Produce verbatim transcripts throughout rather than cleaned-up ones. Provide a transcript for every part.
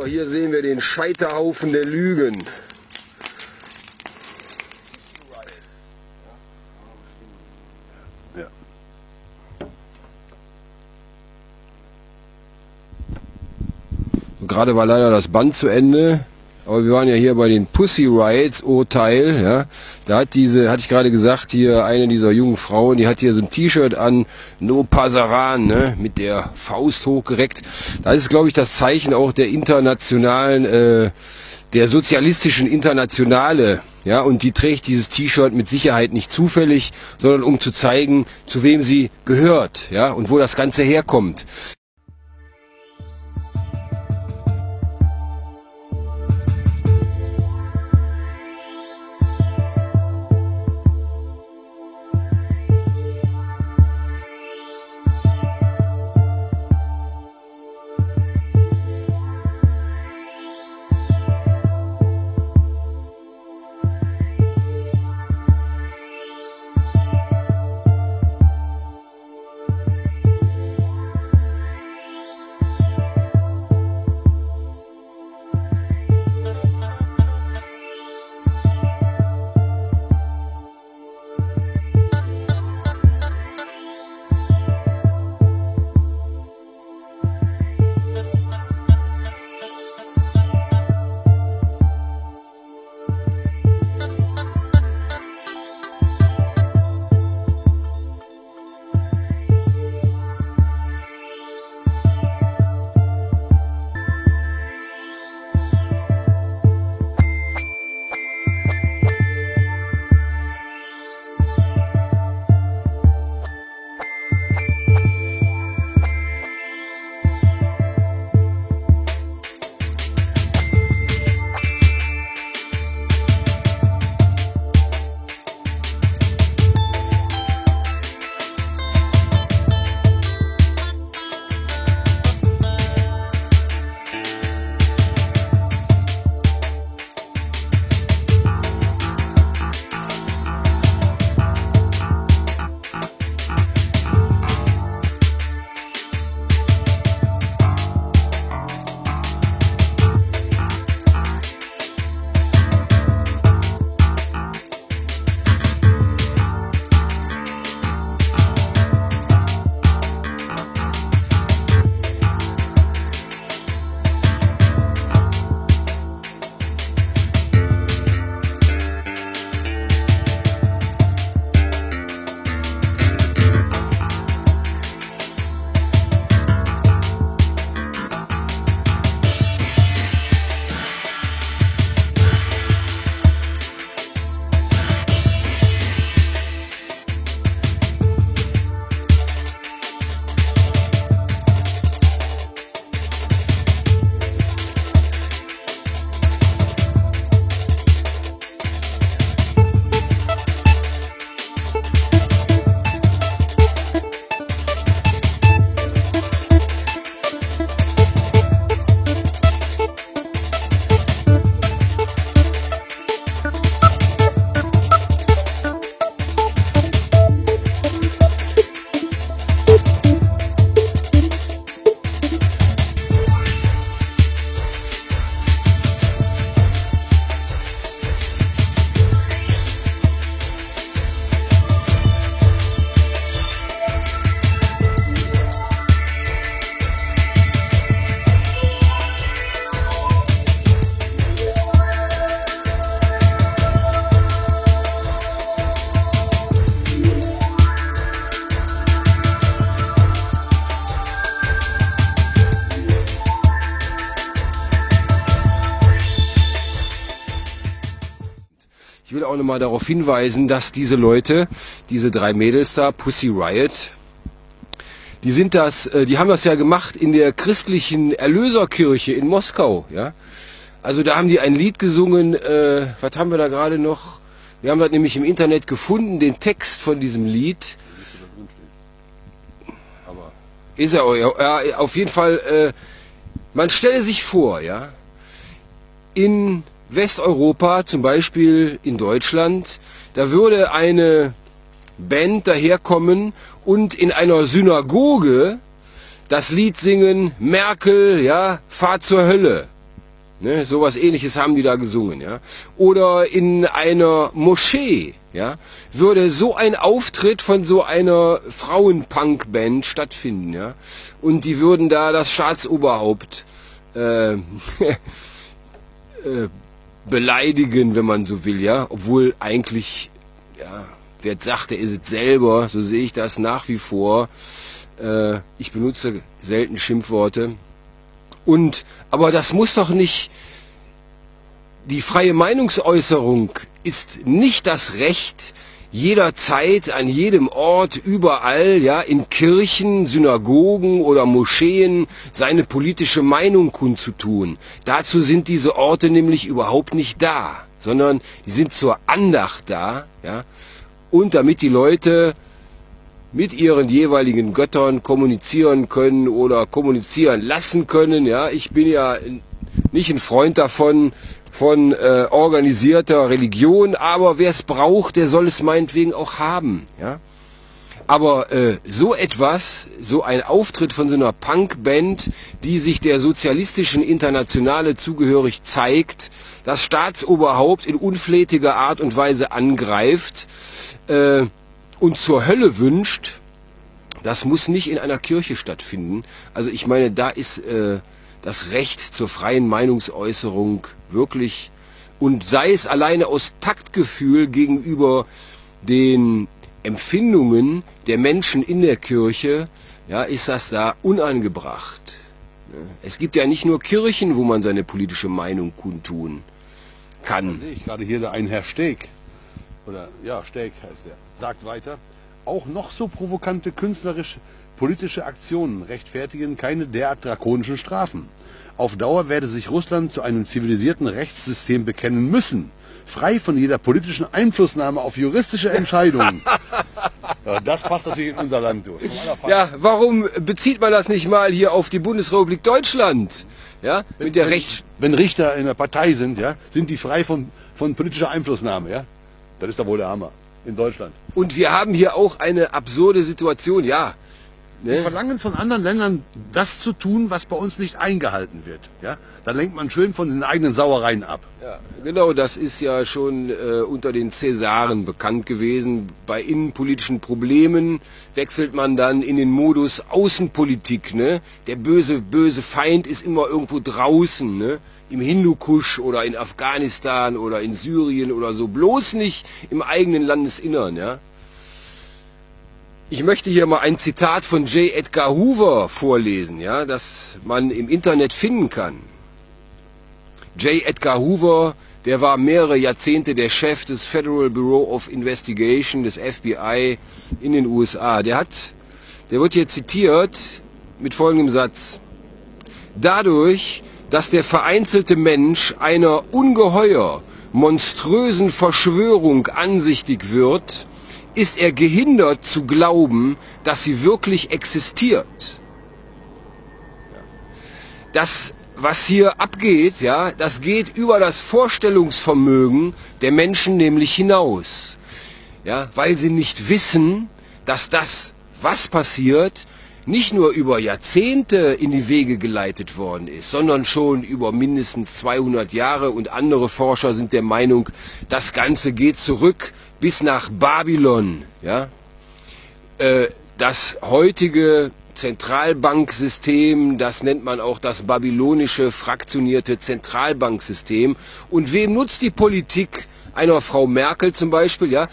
Aber hier sehen wir den Scheiterhaufen der Lügen. Ja. Gerade war leider das Band zu Ende. Aber wir waren ja hier bei den Pussy Riots Urteil, ja. Da hat diese, hatte ich gerade gesagt, hier eine dieser jungen Frauen, die hat hier so ein T-Shirt an, No Pasaran, ne, mit der Faust hochgereckt. Das ist, glaube ich, das Zeichen auch der internationalen, äh, der sozialistischen Internationale, ja. Und die trägt dieses T-Shirt mit Sicherheit nicht zufällig, sondern um zu zeigen, zu wem sie gehört, ja, und wo das Ganze herkommt. Ich will auch nochmal darauf hinweisen, dass diese Leute, diese drei Mädels da, Pussy Riot, die sind das, die haben das ja gemacht in der christlichen Erlöserkirche in Moskau, ja. Also da haben die ein Lied gesungen, äh, was haben wir da gerade noch? Wir haben das nämlich im Internet gefunden, den Text von diesem Lied. Aber ist er, ja, auf jeden Fall, äh, man stelle sich vor, ja, in Westeuropa, zum Beispiel in Deutschland, da würde eine Band daherkommen und in einer Synagoge das Lied singen, Merkel, ja, fahr zur Hölle. Ne, sowas Ähnliches haben die da gesungen. Ja? Oder in einer Moschee, ja, würde so ein Auftritt von so einer Frauenpunk-Band stattfinden. Ja? Und die würden da das Staatsoberhaupt äh, äh, beleidigen, wenn man so will. Ja? Obwohl eigentlich, ja, wer sagt, der ist es selber, so sehe ich das nach wie vor. Äh, ich benutze selten Schimpfworte. Und, aber das muss doch nicht, die freie Meinungsäußerung ist nicht das Recht, jederzeit, an jedem Ort, überall, ja, in Kirchen, Synagogen oder Moscheen seine politische Meinung kundzutun. Dazu sind diese Orte nämlich überhaupt nicht da, sondern die sind zur Andacht da, ja, und damit die Leute mit ihren jeweiligen Göttern kommunizieren können oder kommunizieren lassen können. Ja, ich bin ja nicht ein Freund davon, von äh, organisierter Religion, aber wer es braucht, der soll es meinetwegen auch haben. Ja? Aber äh, so etwas, so ein Auftritt von so einer Punkband, die sich der sozialistischen Internationale zugehörig zeigt, das Staatsoberhaupt in unflätiger Art und Weise angreift, äh, und zur Hölle wünscht, das muss nicht in einer Kirche stattfinden. Also ich meine, da ist äh, das Recht zur freien Meinungsäußerung wirklich, und sei es alleine aus Taktgefühl gegenüber den Empfindungen der Menschen in der Kirche, ja, ist das da unangebracht. Es gibt ja nicht nur Kirchen, wo man seine politische Meinung kundtun kann. Da sehe ich gerade hier einen Herr Steg. Oder, ja, Steg heißt der. Sagt weiter, auch noch so provokante künstlerisch-politische Aktionen rechtfertigen keine derart drakonischen Strafen. Auf Dauer werde sich Russland zu einem zivilisierten Rechtssystem bekennen müssen, frei von jeder politischen Einflussnahme auf juristische Entscheidungen. Ja, das passt natürlich in unser Land durch. Ja, warum bezieht man das nicht mal hier auf die Bundesrepublik Deutschland? Ja, wenn, mit der wenn, Recht wenn Richter in der Partei sind, ja, sind die frei von, von politischer Einflussnahme. Ja? Das ist doch wohl der Hammer. In Deutschland. Und wir haben hier auch eine absurde Situation, ja. Ne? Wir verlangen von anderen Ländern, das zu tun, was bei uns nicht eingehalten wird. Ja? Da lenkt man schön von den eigenen Sauereien ab. Ja, genau, das ist ja schon äh, unter den Cäsaren bekannt gewesen. Bei innenpolitischen Problemen wechselt man dann in den Modus Außenpolitik. Ne? Der böse, böse Feind ist immer irgendwo draußen, ne? Im Hindukusch oder in Afghanistan oder in Syrien oder so, bloß nicht im eigenen Landesinnern. Ja? Ich möchte hier mal ein Zitat von J. Edgar Hoover vorlesen, ja, das man im Internet finden kann. J. Edgar Hoover, der war mehrere Jahrzehnte der Chef des Federal Bureau of Investigation, des F B I in den U S A. Der hat, der wird hier zitiert mit folgendem Satz: Dadurch, dass der vereinzelte Mensch einer ungeheuer monströsen Verschwörung ansichtig wird, ist er gehindert zu glauben, dass sie wirklich existiert. Das, was hier abgeht, ja, das geht über das Vorstellungsvermögen der Menschen nämlich hinaus. Ja, weil sie nicht wissen, dass das, was passiert, nicht nur über Jahrzehnte in die Wege geleitet worden ist, sondern schon über mindestens zweihundert Jahre, und andere Forscher sind der Meinung, das Ganze geht zurück bis nach Babylon. Ja? Äh, das heutige Zentralbanksystem, das nennt man auch das babylonische fraktionierte Zentralbanksystem. Und wem nutzt die Politik einer Frau Merkel zum Beispiel? Ja?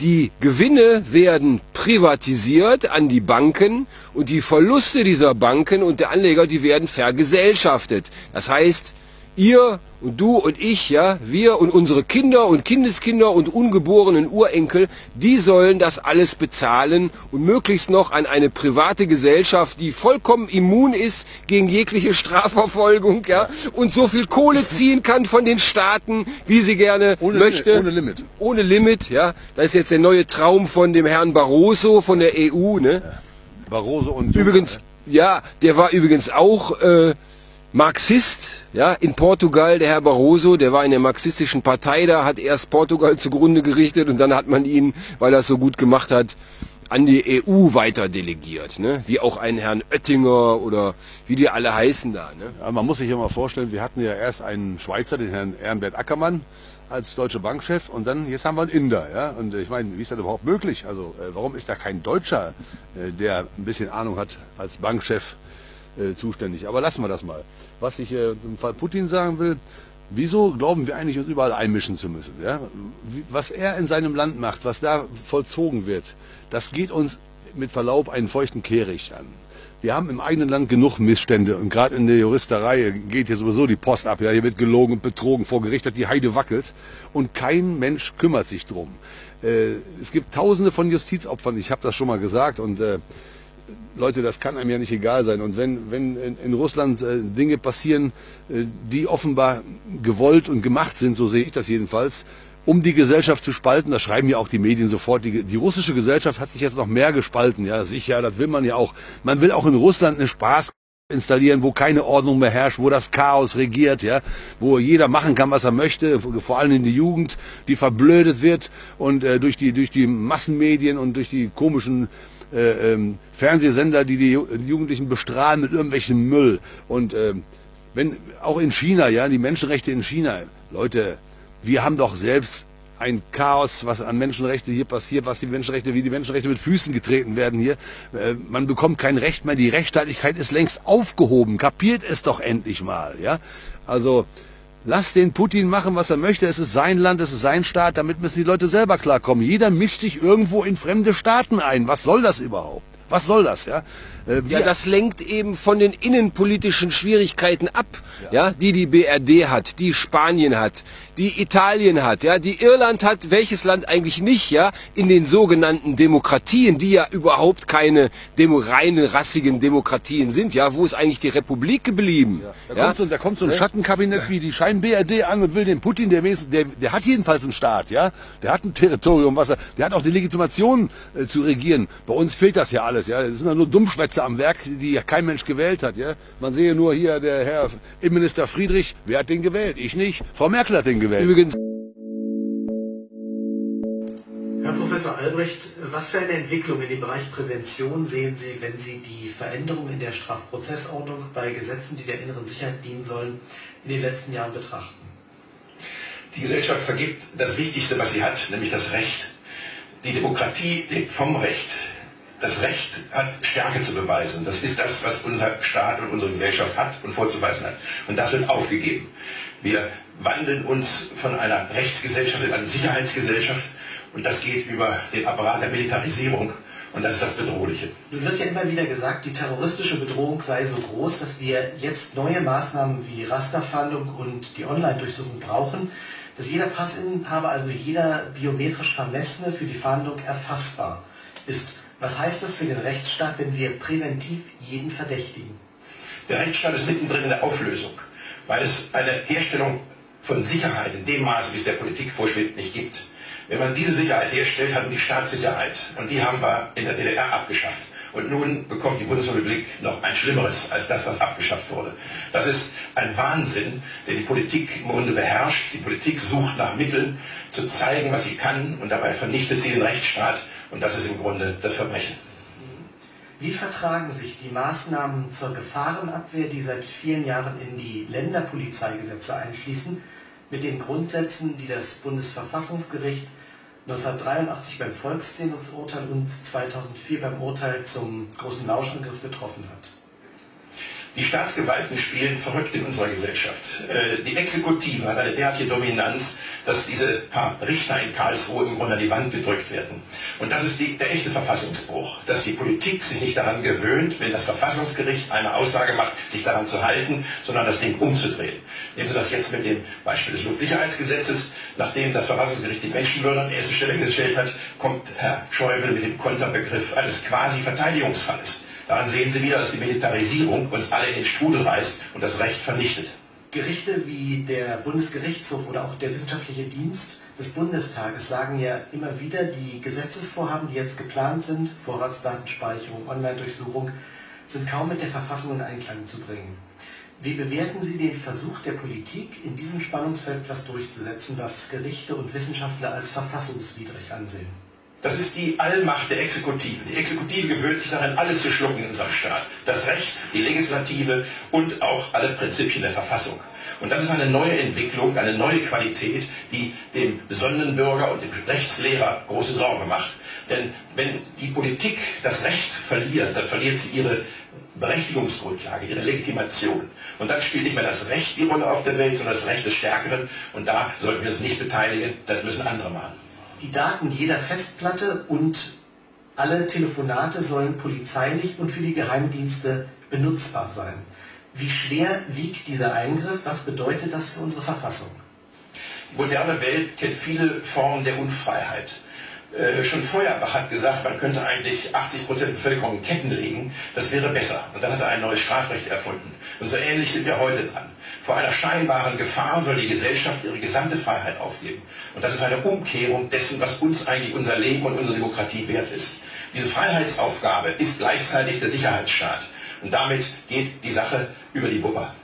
Die Gewinne werden privatisiert an die Banken, und die Verluste dieser Banken und der Anleger, die werden vergesellschaftet. Das heißt, ihr und du und ich, ja, wir und unsere Kinder und Kindeskinder und ungeborenen Urenkel, die sollen das alles bezahlen und möglichst noch an eine private Gesellschaft, die vollkommen immun ist gegen jegliche Strafverfolgung, ja, und so viel Kohle ziehen kann von den Staaten, wie sie gerne ohne möchte. Ohne Limit. Ohne Limit, ja. Das ist jetzt der neue Traum von dem Herrn Barroso von der E U, ne? Barroso und übrigens, ja, der war übrigens auch äh, Marxist, ja, in Portugal, der Herr Barroso, der war in der marxistischen Partei, da hat erst Portugal zugrunde gerichtet, und dann hat man ihn, weil er es so gut gemacht hat, an die E U weiter delegiert, ne? Wie auch einen Herrn Oettinger oder wie die alle heißen da. Ne? Ja, man muss sich ja mal vorstellen, wir hatten ja erst einen Schweizer, den Herrn Ehrenbert Ackermann, als deutsche Bankchef, und dann, jetzt haben wir einen Inder. Ja? Und ich meine, wie ist das überhaupt möglich? Also äh, warum ist da kein Deutscher, äh, der ein bisschen Ahnung hat, als Bankchef äh, zuständig? Aber lassen wir das mal. Was ich äh, zum Fall Putin sagen will, wieso glauben wir eigentlich, uns überall einmischen zu müssen? Ja? Was er in seinem Land macht, was da vollzogen wird, das geht uns mit Verlaub einen feuchten Kehricht an. Wir haben im eigenen Land genug Missstände, und gerade in der Juristerei geht hier sowieso die Post ab. Ja, hier wird gelogen und betrogen, vor Gericht hat die Heide wackelt und kein Mensch kümmert sich drum. Äh, es gibt Tausende von Justizopfern, ich habe das schon mal gesagt, und äh, Leute, das kann einem ja nicht egal sein. Und wenn, wenn in, in Russland äh, Dinge passieren, äh, die offenbar gewollt und gemacht sind, so sehe ich das jedenfalls, um die Gesellschaft zu spalten, das schreiben ja auch die Medien sofort, die, die russische Gesellschaft hat sich jetzt noch mehr gespalten, ja sicher, das will man ja auch. Man will auch in Russland eine Spaß installieren, wo keine Ordnung mehr herrscht, wo das Chaos regiert, ja, wo jeder machen kann, was er möchte, vor allem in die Jugend, die verblödet wird und äh, durch, die, durch die Massenmedien und durch die komischen äh, ähm, Fernsehsender, die die Jugendlichen bestrahlen mit irgendwelchem Müll. Und äh, wenn auch in China, ja, die Menschenrechte in China, Leute, wir haben doch selbst ein Chaos, was an Menschenrechten hier passiert, was die Menschenrechte, wie die Menschenrechte mit Füßen getreten werden hier. Äh, man bekommt kein Recht mehr, die Rechtsstaatlichkeit ist längst aufgehoben. Kapiert es doch endlich mal, ja? Also lasst den Putin machen, was er möchte. Es ist sein Land, es ist sein Staat, damit müssen die Leute selber klarkommen. Jeder mischt sich irgendwo in fremde Staaten ein. Was soll das überhaupt? Was soll das, ja? Äh, ja, das lenkt eben von den innenpolitischen Schwierigkeiten ab, ja. Ja, die die B R D hat, die Spanien hat, die Italien hat, ja, die Irland hat, welches Land eigentlich nicht, ja, in den sogenannten Demokratien, die ja überhaupt keine Demo reinen, rassigen Demokratien sind, ja, wo ist eigentlich die Republik geblieben? Ja. Da, ja? Kommt so, da kommt so ein Schattenkabinett wie die Schein-B R D an und will den Putin, der, der, der hat jedenfalls einen Staat, ja, der hat ein Territorium, was er, der hat auch die Legitimation äh, zu regieren. Bei uns fehlt das ja alles, ja, das sind ja nur Dummschwätze am Werk, die ja kein Mensch gewählt hat, ja. Man sehe nur hier, der Herr Innenminister Friedrich, wer hat den gewählt? Ich nicht, Frau Merkel hat den gewählt. Übrigens. Herr Professor Albrecht, was für eine Entwicklung in dem Bereich Prävention sehen Sie, wenn Sie die Veränderung in der Strafprozessordnung bei Gesetzen, die der inneren Sicherheit dienen sollen, in den letzten Jahren betrachten? Die Gesellschaft vergibt das Wichtigste, was sie hat, nämlich das Recht. Die Demokratie lebt vom Recht. Das Recht hat Stärke zu beweisen. Das ist das, was unser Staat und unsere Gesellschaft hat und vorzuweisen hat. Und das wird aufgegeben. Wir wandeln uns von einer Rechtsgesellschaft in eine Sicherheitsgesellschaft, und das geht über den Apparat der Militarisierung, und das ist das Bedrohliche. Nun wird ja immer wieder gesagt, die terroristische Bedrohung sei so groß, dass wir jetzt neue Maßnahmen wie Rasterfahndung und die Online-Durchsuchung brauchen, dass jeder Passinhaber, also jeder biometrisch Vermessene für die Fahndung erfassbar ist. Was heißt das für den Rechtsstaat, wenn wir präventiv jeden verdächtigen? Der Rechtsstaat ist mittendrin in der Auflösung, weil es eine Herstellung von Sicherheit in dem Maße, wie es der Politik vorschwebt, nicht gibt. Wenn man diese Sicherheit herstellt, hat man die Staatssicherheit. Und die haben wir in der D D R abgeschafft. Und nun bekommt die Bundesrepublik noch ein Schlimmeres als das, was abgeschafft wurde. Das ist ein Wahnsinn, der die Politik im Grunde beherrscht. Die Politik sucht nach Mitteln, zu zeigen, was sie kann, und dabei vernichtet sie den Rechtsstaat. Und das ist im Grunde das Verbrechen. Wie vertragen sich die Maßnahmen zur Gefahrenabwehr, die seit vielen Jahren in die Länderpolizeigesetze einfließen, mit den Grundsätzen, die das Bundesverfassungsgericht neunzehnhundertdreiundachtzig beim Volkszählungsurteil und zweitausendvier beim Urteil zum großen Lauschangriff getroffen hat? Die Staatsgewalten spielen verrückt in unserer Gesellschaft. Die Exekutive hat eine derartige Dominanz, dass diese paar Richter in Karlsruhe im Grunde an die Wand gedrückt werden. Und das ist die, der echte Verfassungsbruch, dass die Politik sich nicht daran gewöhnt, wenn das Verfassungsgericht eine Aussage macht, sich daran zu halten, sondern das Ding umzudrehen. Nehmen Sie das jetzt mit dem Beispiel des Luftsicherheitsgesetzes. Nachdem das Verfassungsgericht die Menschenwürde an erste Stelle gestellt hat, kommt Herr Schäuble mit dem Konterbegriff eines Quasi-Verteidigungsfalles. Daran sehen Sie wieder, dass die Militarisierung uns alle in den Strudel reißt und das Recht vernichtet. Gerichte wie der Bundesgerichtshof oder auch der wissenschaftliche Dienst des Bundestages sagen ja immer wieder, die Gesetzesvorhaben, die jetzt geplant sind, Vorratsdatenspeicherung, Online-Durchsuchung, sind kaum mit der Verfassung in Einklang zu bringen. Wie bewerten Sie den Versuch der Politik, in diesem Spannungsfeld etwas durchzusetzen, was Gerichte und Wissenschaftler als verfassungswidrig ansehen? Das ist die Allmacht der Exekutive. Die Exekutive gewöhnt sich daran, alles zu schlucken in unserem Staat. Das Recht, die Legislative und auch alle Prinzipien der Verfassung. Und das ist eine neue Entwicklung, eine neue Qualität, die dem besonnenen Bürger und dem Rechtslehrer große Sorge macht. Denn wenn die Politik das Recht verliert, dann verliert sie ihre Berechtigungsgrundlage, ihre Legitimation. Und dann spielt nicht mehr das Recht die Rolle auf der Welt, sondern das Recht des Stärkeren. Und da sollten wir uns nicht beteiligen, das müssen andere machen. Die Daten jeder Festplatte und alle Telefonate sollen polizeilich und für die Geheimdienste benutzbar sein. Wie schwer wiegt dieser Eingriff? Was bedeutet das für unsere Verfassung? Die moderne Welt kennt viele Formen der Unfreiheit. Äh, schon Feuerbach hat gesagt, man könnte eigentlich achtzig Prozent der Bevölkerung in Ketten legen, das wäre besser. Und dann hat er ein neues Strafrecht erfunden. Und so ähnlich sind wir heute dran. Vor einer scheinbaren Gefahr soll die Gesellschaft ihre gesamte Freiheit aufgeben. Und das ist eine Umkehrung dessen, was uns eigentlich unser Leben und unsere Demokratie wert ist. Diese Freiheitsaufgabe ist gleichzeitig der Sicherheitsstaat. Und damit geht die Sache über die Wupper.